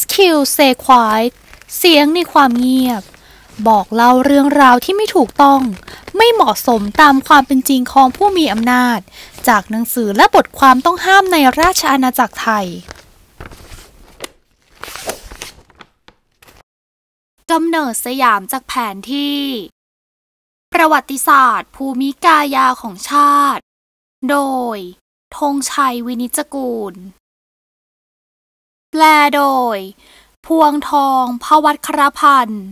SQ stay quiet เสียงในความเงียบบอกเล่าเรื่องราวที่ไม่ถูกต้องไม่เหมาะสมตามความเป็นจริงของผู้มีอำนาจจากหนังสือและบทความต้องห้ามในราชอาณาจักรไทยกำเนิดสยามจากแผนที่ประวัติศาสตร์ภูมิกายาของชาติโดยธงชัยวินิจกูลแปลโดยพวงทองภวัชครพันธ์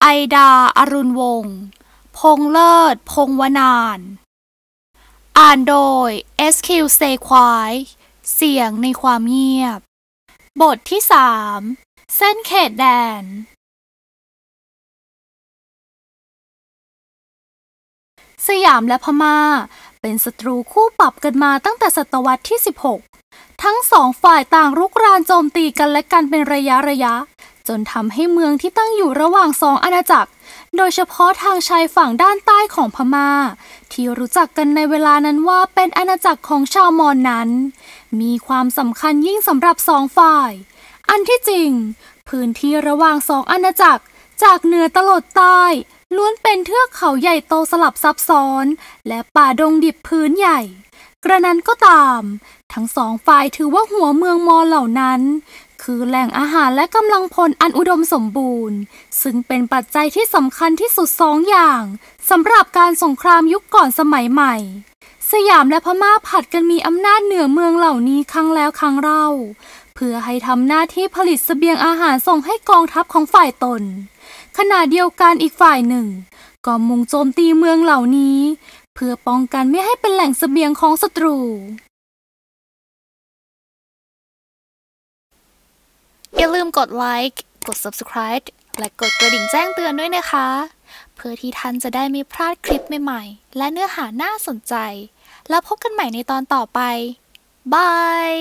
ไอดาอรุณวงศ์พงษ์เลิศพงษ์วนานอ่านโดย SQ stay quiet เสียงในความเงียบบทที่3เส้นเขตแดนสยามและพม่าเป็นศัตรูคู่ปรับกันมาตั้งแต่ศตวรรษที่16ทั้งสองฝ่ายต่างรุกรานโจมตีกันและกันเป็นระยะจนทำให้เมืองที่ตั้งอยู่ระหว่างสองอาณาจักรโดยเฉพาะทางชายฝั่งด้านใต้ของพม่าที่รู้จักกันในเวลานั้นว่าเป็นอาณาจักรของชาวมอญนั้นมีความสำคัญยิ่งสำหรับสองฝ่ายอันที่จริงพื้นที่ระหว่างสองอาณาจักรจากเหนือตลอดใต้ล้วนเป็นเทือกเขาใหญ่โตสลับซับซ้อนและป่าดงดิบพื้นใหญ่กระนั้นก็ตามทั้งสองฝ่ายถือว่าหัวเมืองมอญเหล่านั้นคือแหล่งอาหารและกำลังพลอันอุดมสมบูรณ์ซึ่งเป็นปัจจัยที่สำคัญที่สุดสองอย่างสำหรับการสงครามยุคก่อนสมัยใหม่สยามและพม่าผัดกันมีอำนาจเหนือเมืองเหล่านี้ครั้งแล้วครั้งเล่าเพื่อให้ทำหน้าที่ผลิตเสบียงอาหารส่งให้กองทัพของฝ่ายตนขณะเดียวกันอีกฝ่ายหนึ่งก็มุ่งโจมตีเมืองเหล่านี้เพื่อป้องกันไม่ให้เป็นแหล่งเสบียงของศัตรูอย่าลืมกดไลค์กด Subscribe และกดกระดิ่งแจ้งเตือนด้วยนะคะเพื่อที่ท่านจะได้ไม่พลาดคลิปใหม่ๆและเนื้อหาน่าสนใจแล้วพบกันใหม่ในตอนต่อไปบาย